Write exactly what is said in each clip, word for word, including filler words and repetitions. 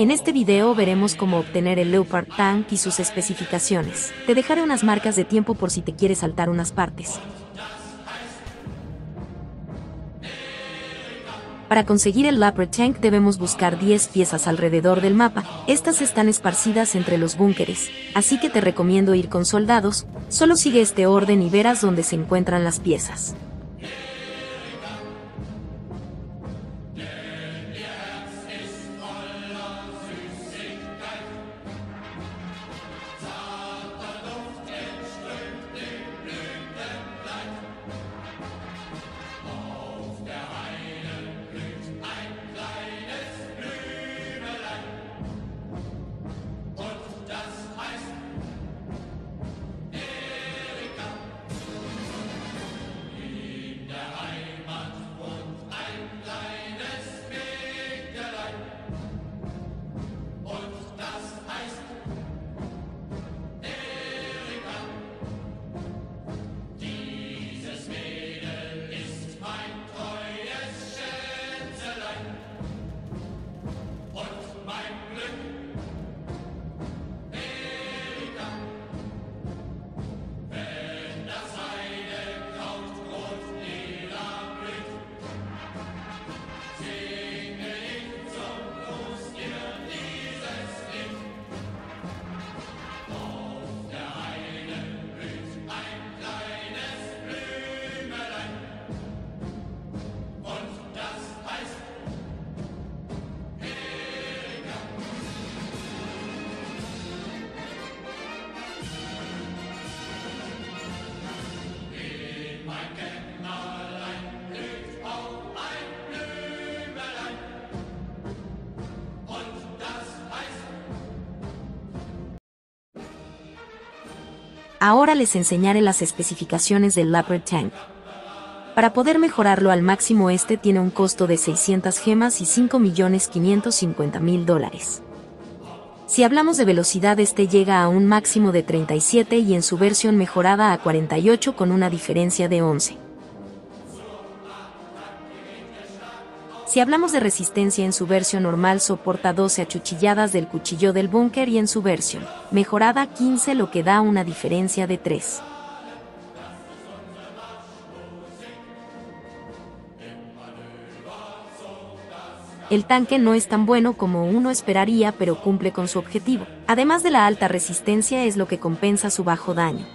En este video veremos cómo obtener el Leopard Tank y sus especificaciones. Te dejaré unas marcas de tiempo por si te quieres saltar unas partes. Para conseguir el Leopard Tank debemos buscar diez piezas alrededor del mapa. Estas están esparcidas entre los búnkeres, así que te recomiendo ir con soldados. Solo sigue este orden y verás dónde se encuentran las piezas. Ahora les enseñaré las especificaciones del Leopard Tank. Para poder mejorarlo al máximo, este tiene un costo de seiscientas gemas y cinco millones quinientos cincuenta mil dólares. Si hablamos de velocidad, este llega a un máximo de treinta y siete y en su versión mejorada a cuarenta y ocho con una diferencia de once. Si hablamos de resistencia, en su versión normal soporta doce achuchilladas del cuchillo del búnker y en su versión mejorada quince, lo que da una diferencia de tres. El tanque no es tan bueno como uno esperaría, pero cumple con su objetivo. Además de la alta resistencia, es lo que compensa su bajo daño.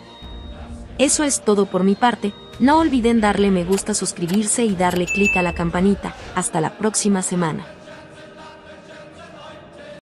Eso es todo por mi parte. No olviden darle me gusta, suscribirse y darle clic a la campanita. Hasta la próxima semana.